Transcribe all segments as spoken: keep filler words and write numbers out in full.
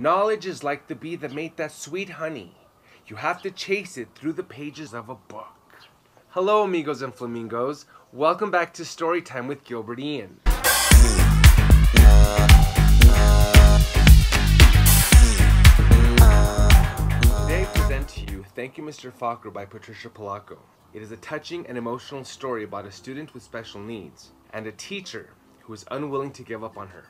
Knowledge is like the bee that made that sweet honey. You have to chase it through the pages of a book. Hello, amigos and flamingos. Welcome back to Storytime with Gilbert Ian. Today I present to you Thank You, Mister Fokker by Patricia Polacco. It is a touching and emotional story about a student with special needs and a teacher who is unwilling to give up on her.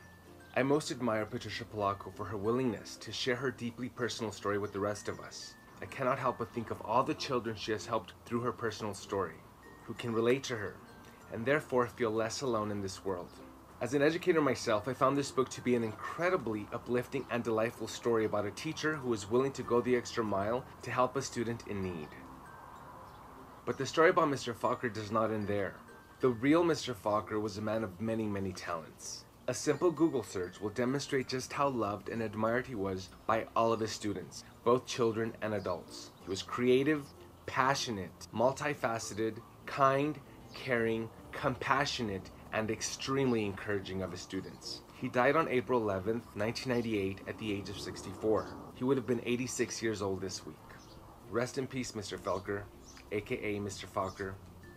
I most admire Patricia Polacco for her willingness to share her deeply personal story with the rest of us. I cannot help but think of all the children she has helped through her personal story, who can relate to her, and therefore feel less alone in this world. As an educator myself, I found this book to be an incredibly uplifting and delightful story about a teacher who is willing to go the extra mile to help a student in need. But the story about Mister Fokker does not end there. The real Mister Fokker was a man of many, many talents. A simple Google search will demonstrate just how loved and admired he was by all of his students, both children and adults. He was creative, passionate, multifaceted, kind, caring, compassionate, and extremely encouraging of his students. He died on April eleventh, nineteen ninety-eight at the age of sixty-four. He would have been eighty-six years old this week. Rest in peace, Mister Felker, aka Mister Fokker.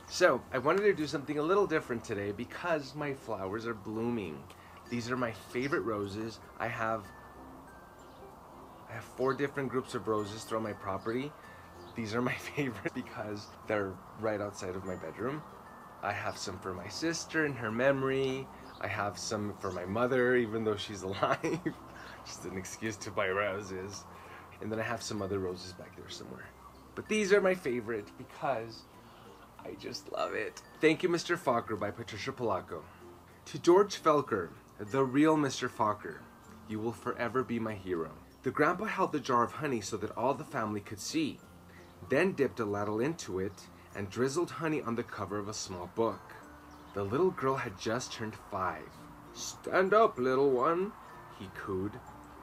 So, I wanted to do something a little different today because my flowers are blooming. These are my favorite roses. I have I have four different groups of roses throughout my property. These are my favorite because they're right outside of my bedroom. I have some for my sister in her memory. I have some for my mother, even though she's alive. Just an excuse to buy roses. And then I have some other roses back there somewhere. But these are my favorite because I just love it. Thank You, Mister Fokker by Patricia Polacco. To George Felker, the real Mister Fokker, you will forever be my hero. The grandpa held the jar of honey so that all the family could see, then dipped a ladle into it and drizzled honey on the cover of a small book. The little girl had just turned five. "Stand up, little one," he cooed.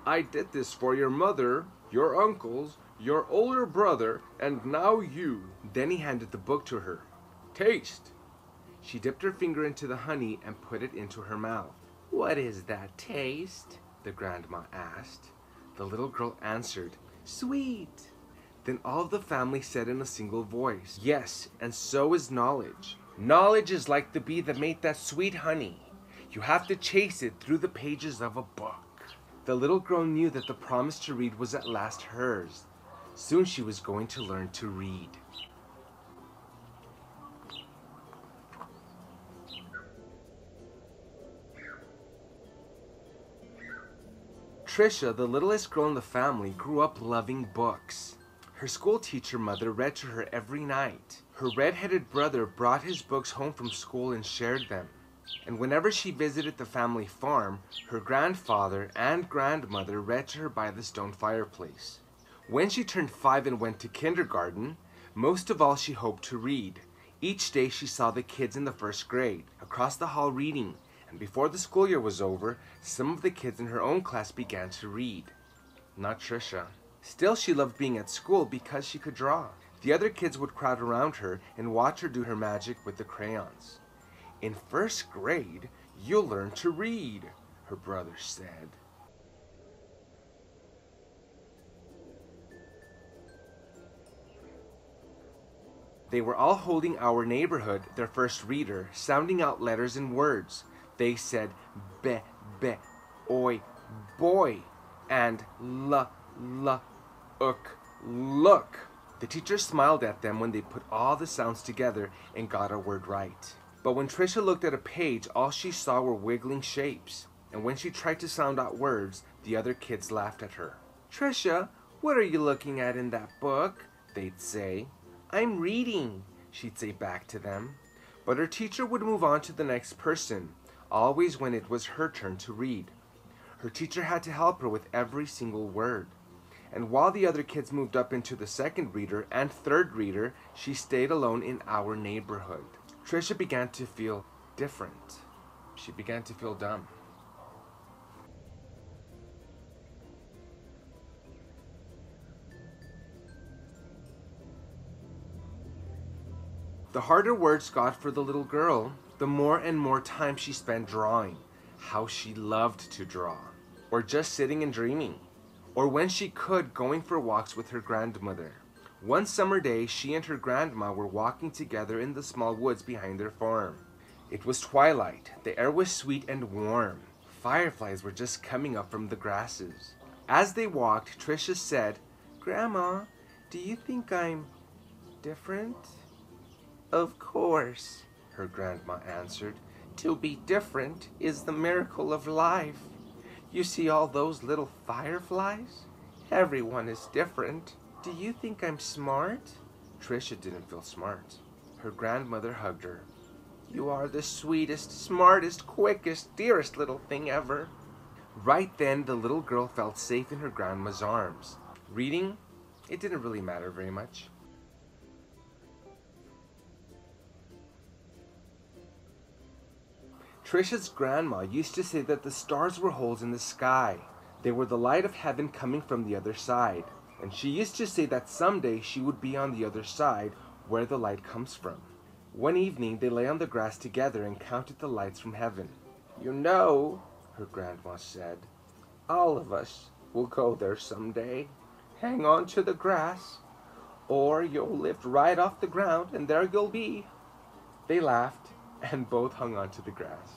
"I did this for your mother, your uncles, your older brother, and now you." Then he handed the book to her. "Taste." She dipped her finger into the honey and put it into her mouth. "What is that taste?" the grandma asked. The little girl answered, "Sweet." Then all of the family said in a single voice, "Yes, and so is knowledge. Knowledge is like the bee that made that sweet honey. You have to chase it through the pages of a book." The little girl knew that the promise to read was at last hers. Soon she was going to learn to read. Trisha, the littlest girl in the family, grew up loving books. Her school teacher mother read to her every night. Her red-headed brother brought his books home from school and shared them. And whenever she visited the family farm, her grandfather and grandmother read to her by the stone fireplace. When she turned five and went to kindergarten, most of all she hoped to read. Each day she saw the kids in the first grade across the hall reading, and before the school year was over, some of the kids in her own class began to read. Not Trisha. Still, she loved being at school because she could draw. The other kids would crowd around her and watch her do her magic with the crayons. "In first grade, you'll learn to read," her brother said. They were all holding Our Neighborhood, their first reader, sounding out letters and words. They said be, be, oi, boy, and la, la, uk, look. The teacher smiled at them when they put all the sounds together and got a word right. But when Trisha looked at a page, all she saw were wiggling shapes. And when she tried to sound out words, the other kids laughed at her. "Trisha, what are you looking at in that book?" they'd say. "I'm reading," she'd say back to them. But her teacher would move on to the next person, always when it was her turn to read. Her teacher had to help her with every single word. And while the other kids moved up into the second reader and third reader, she stayed alone in Our Neighborhood. Trisha began to feel different. She began to feel dumb. The harder words got for the little girl, the more and more time she spent drawing. How she loved to draw. Or just sitting and dreaming. or when she could, going for walks with her grandmother. One summer day, she and her grandma were walking together in the small woods behind their farm. It was twilight. The air was sweet and warm. Fireflies were just coming up from the grasses. As they walked, Tricia said, "Grandma, do you think I'm different?" "Of course," her grandma answered. "To be different is the miracle of life. You see all those little fireflies? Everyone is different. Do you think I'm smart?" Tricia didn't feel smart. Her grandmother hugged her. "You are the sweetest, smartest, quickest, dearest little thing ever." Right then, the little girl felt safe in her grandma's arms. Reading, it didn't really matter very much. Tricia's grandma used to say that the stars were holes in the sky. They were the light of heaven coming from the other side. And she used to say that someday she would be on the other side where the light comes from. One evening, they lay on the grass together and counted the lights from heaven. "You know," her grandma said, "all of us will go there someday. Hang on to the grass, or you'll lift right off the ground and there you'll be." They laughed and both hung onto the grass.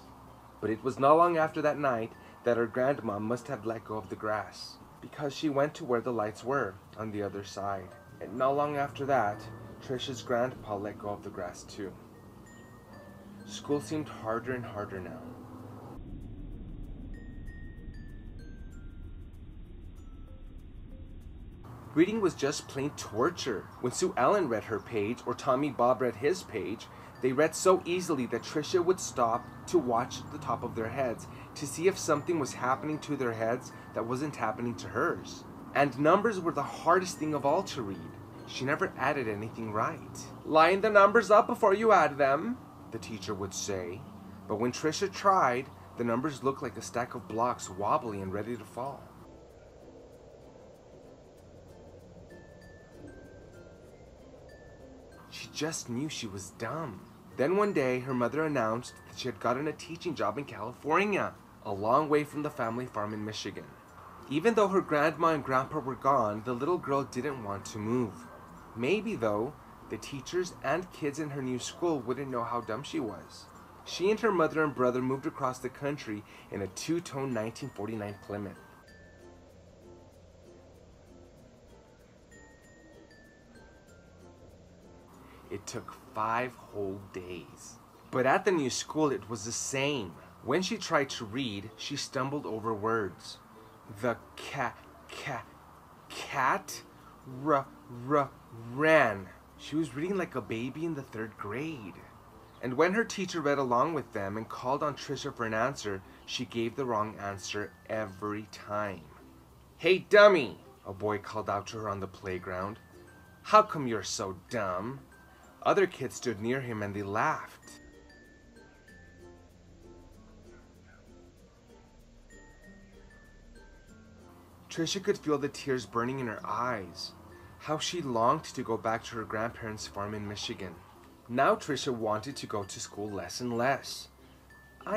But it was not long after that night that her grandma must have let go of the grass, because she went to where the lights were on the other side. And not long after that, Tricia's grandpa let go of the grass too. School seemed harder and harder now. Reading was just plain torture. When Sue Ellen read her page or Tommy Bob read his page, they read so easily that Tricia would stop to watch the top of their heads to see if something was happening to their heads that wasn't happening to hers. And numbers were the hardest thing of all to read. She never added anything right. "Line the numbers up before you add them," the teacher would say. But when Tricia tried, the numbers looked like a stack of blocks, wobbly and ready to fall. She just knew she was dumb. Then one day, her mother announced that she had gotten a teaching job in California, a long way from the family farm in Michigan. Even though her grandma and grandpa were gone, the little girl didn't want to move. Maybe, though, the teachers and kids in her new school wouldn't know how dumb she was. She and her mother and brother moved across the country in a two-tone nineteen forty-nine Plymouth. It took five whole days. But at the new school, it was the same. When she tried to read, she stumbled over words. The cat, cat, cat, r, r, ran. She was reading like a baby in the third grade. And when her teacher read along with them and called on Tricia for an answer, she gave the wrong answer every time. "Hey, dummy," a boy called out to her on the playground. "How come you're so dumb?" Other kids stood near him and they laughed. Tricia could feel the tears burning in her eyes. How she longed to go back to her grandparents' farm in Michigan. Now Tricia wanted to go to school less and less.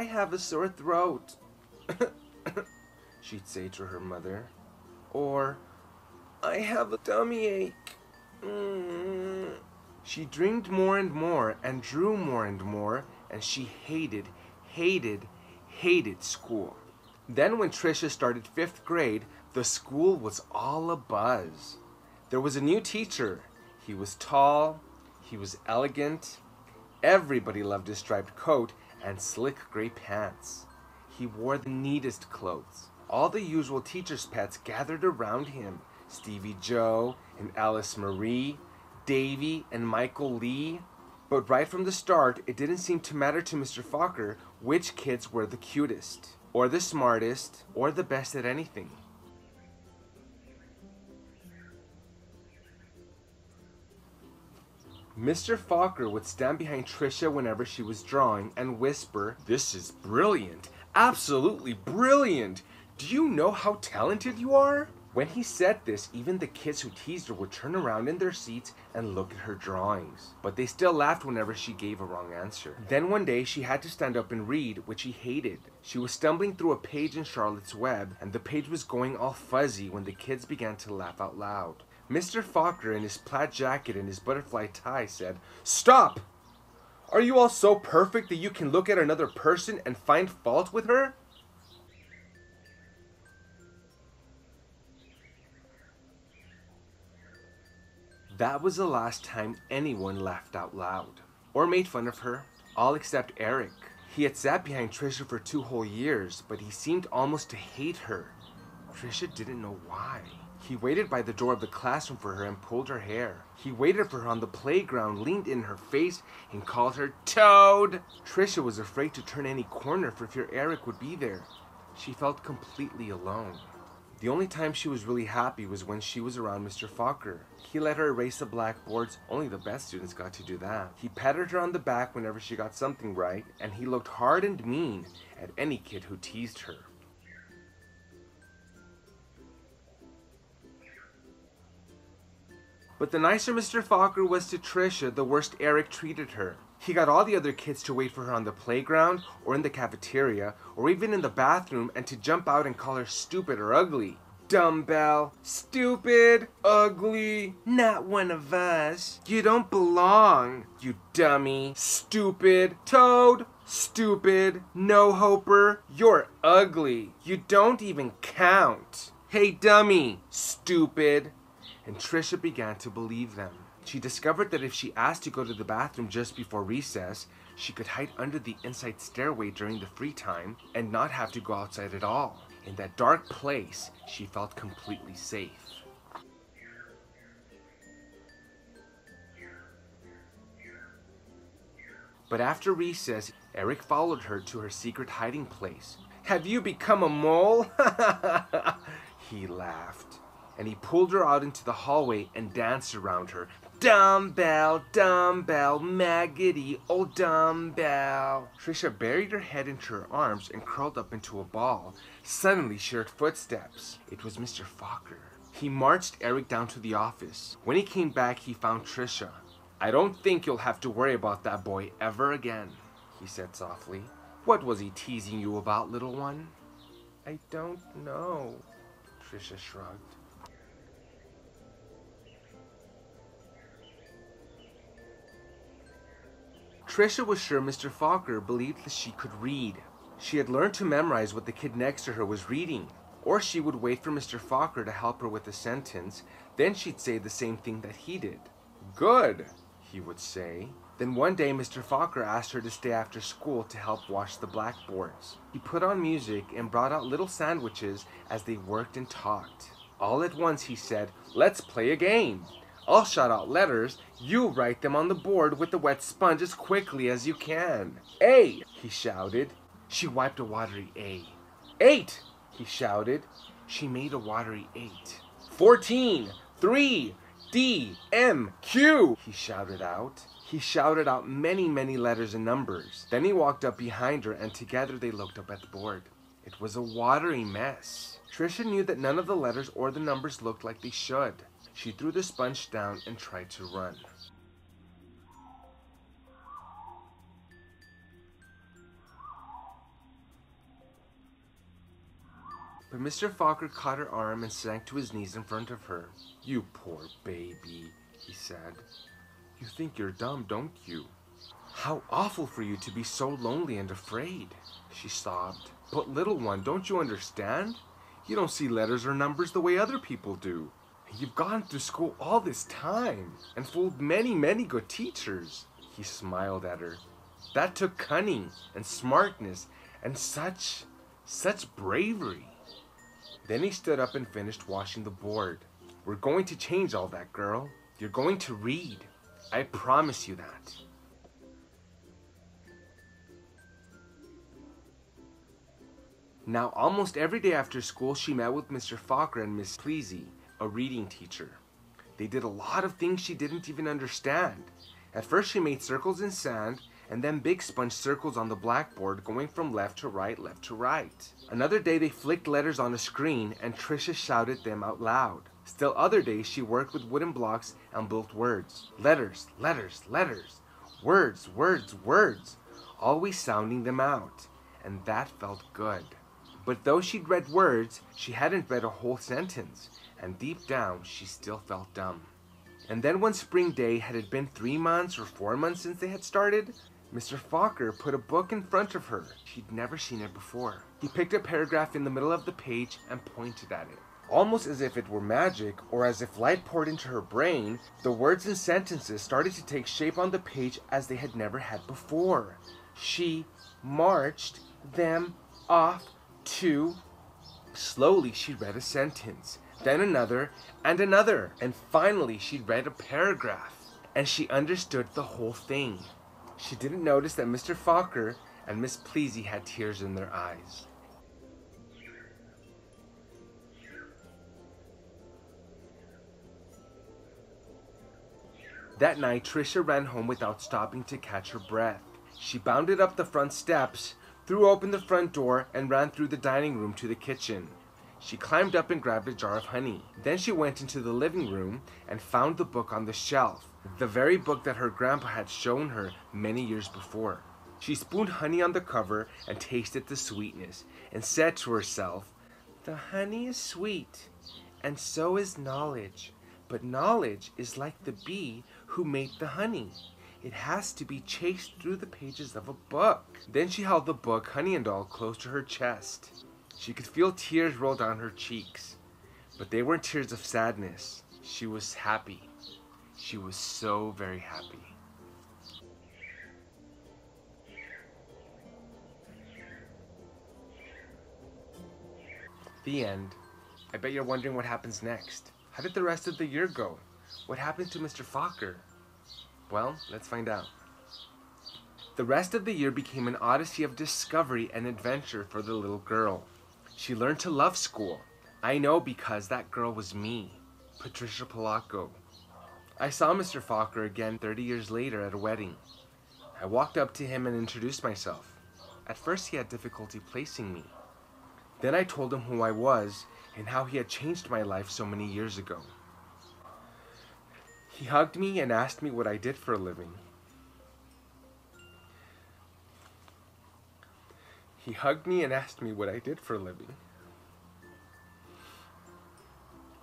"I have a sore throat," she'd say to her mother. Or, "I have a tummy ache." Mm. She dreamed more and more and drew more and more, and she hated, hated, hated school. Then when Tricia started fifth grade, the school was all abuzz. There was a new teacher. He was tall, he was elegant. Everybody loved his striped coat and slick gray pants. He wore the neatest clothes. All the usual teacher's pets gathered around him. Stevie Joe and Alice Marie, Davy and Michael Lee. But right from the start, it didn't seem to matter to Mister Fokker which kids were the cutest, or the smartest, or the best at anything. Mister Fokker would stand behind Tricia whenever she was drawing and whisper, "This is brilliant, absolutely brilliant. Do you know how talented you are?" When he said this, even the kids who teased her would turn around in their seats and look at her drawings. But they still laughed whenever she gave a wrong answer. Then one day she had to stand up and read, which she hated. She was stumbling through a page in Charlotte's Web, and the page was going all fuzzy when the kids began to laugh out loud. Mister Fokker, in his plaid jacket and his butterfly tie, said, "Stop! Are you all so perfect that you can look at another person and find fault with her?" That was the last time anyone laughed out loud or made fun of her, all except Eric. He had sat behind Trisha for two whole years, but he seemed almost to hate her. Trisha didn't know why. He waited by the door of the classroom for her and pulled her hair. He waited for her on the playground, leaned in her face, and called her Toad. Trisha was afraid to turn any corner for fear Eric would be there. She felt completely alone. The only time she was really happy was when she was around Mister Fokker. He let her erase the blackboards. Only the best students got to do that. He patted her on the back whenever she got something right, and he looked hard and mean at any kid who teased her. But the nicer Mister Fokker was to Trisha, the worse Eric treated her. He got all the other kids to wait for her on the playground, or in the cafeteria, or even in the bathroom, and to jump out and call her stupid or ugly. Dumbbell, stupid, ugly, not one of us, you don't belong, you dummy, stupid, Toad, stupid, no-hoper, you're ugly, you don't even count, hey dummy, stupid. And Trisha began to believe them. She discovered that if she asked to go to the bathroom just before recess, she could hide under the inside stairway during the free time and not have to go outside at all. In that dark place, she felt completely safe. But after recess, Eric followed her to her secret hiding place. "Have you become a mole?" he laughed. And he pulled her out into the hallway and danced around her. Dumbbell, dumbbell, maggoty, old dumbbell. Trisha buried her head into her arms and curled up into a ball. Suddenly she heard footsteps. It was Mister Fokker. He marched Eric down to the office. When he came back, he found Trisha. "I don't think you'll have to worry about that boy ever again," he said softly. "What was he teasing you about, little one?" "I don't know," Trisha shrugged. Trisha was sure Mister Fokker believed that she could read. She had learned to memorize what the kid next to her was reading, or she would wait for Mister Fokker to help her with a sentence, then she'd say the same thing that he did. "Good," he would say. Then one day Mister Fokker asked her to stay after school to help wash the blackboards. He put on music and brought out little sandwiches as they worked and talked. All at once he said, "Let's play a game. I'll shout out letters, you write them on the board with the wet sponge as quickly as you can. A," he shouted. She wiped a watery A. "Eight," he shouted. She made a watery eight. "Fourteen, three, D, M, Q," he shouted out. He shouted out many, many letters and numbers. Then he walked up behind her and together they looked up at the board. It was a watery mess. Trisha knew that none of the letters or the numbers looked like they should. She threw the sponge down and tried to run. But Mister Fokker caught her arm and sank to his knees in front of her. "You poor baby," he said. "You think you're dumb, don't you? How awful for you to be so lonely and afraid," she sobbed. "But little one, don't you understand? You don't see letters or numbers the way other people do. You've gone through school all this time and fooled many, many good teachers." He smiled at her. "That took cunning and smartness and such, such bravery." Then he stood up and finished washing the board. "We're going to change all that, girl. You're going to read. I promise you that." Now, almost every day after school, she met with Mister Fokker and Miss Pleasy, a reading teacher. They did a lot of things she didn't even understand. At first she made circles in sand and then Big Sponge circles on the blackboard going from left to right, left to right. Another day they flicked letters on a screen and Trisha shouted them out loud. Still other days she worked with wooden blocks and built words. Letters, letters, letters, words, words, words, always sounding them out. And that felt good. But though she'd read words, she hadn't read a whole sentence, and deep down she still felt dumb. And then one spring day, had it been three months or four months since they had started, Mister Fokker put a book in front of her. She'd never seen it before. He picked a paragraph in the middle of the page and pointed at it. Almost as if it were magic, or as if light poured into her brain, the words and sentences started to take shape on the page as they had never had before. She marched them off to... Slowly she read a sentence, then another, and another, and finally she read a paragraph, and she understood the whole thing. She didn't notice that Mister Fokker and Miss Pleasy had tears in their eyes. That night, Trisha ran home without stopping to catch her breath. She bounded up the front steps, threw open the front door, and ran through the dining room to the kitchen. She climbed up and grabbed a jar of honey. Then she went into the living room and found the book on the shelf, the very book that her grandpa had shown her many years before. She spooned honey on the cover and tasted the sweetness and said to herself, "The honey is sweet, and so is knowledge. But knowledge is like the bee who made the honey. It has to be chased through the pages of a book." Then she held the book, honey and all, close to her chest. She could feel tears roll down her cheeks, but they weren't tears of sadness. She was happy. She was so very happy. The end. I bet you're wondering what happens next. How did the rest of the year go? What happened to Mister Fokker? Well, let's find out. The rest of the year became an odyssey of discovery and adventure for the little girl. She learned to love school. I know, because that girl was me, Patricia Polacco. I saw Mister Fokker again thirty years later at a wedding. I walked up to him and introduced myself. At first he had difficulty placing me. Then I told him who I was and how he had changed my life so many years ago. He hugged me and asked me what I did for a living. He hugged me and asked me what I did for a living.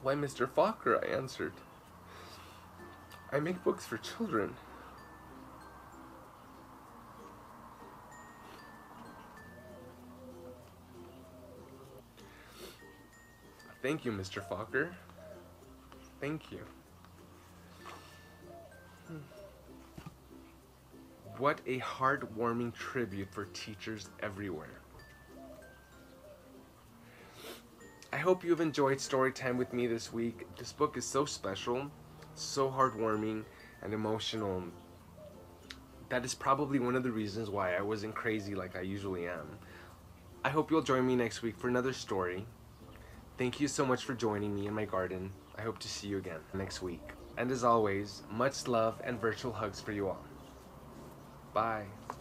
"Why, Mister Fokker," I answered. "I make books for children." "Thank you, Mister Fokker. Thank you." What a heartwarming tribute for teachers everywhere. I hope you've enjoyed story time with me this week. This book is so special, so heartwarming and emotional. That is probably one of the reasons why I wasn't crazy like I usually am. I hope you'll join me next week for another story. Thank you so much for joining me in my garden. I hope to see you again next week. And as always, much love and virtual hugs for you all. Bye.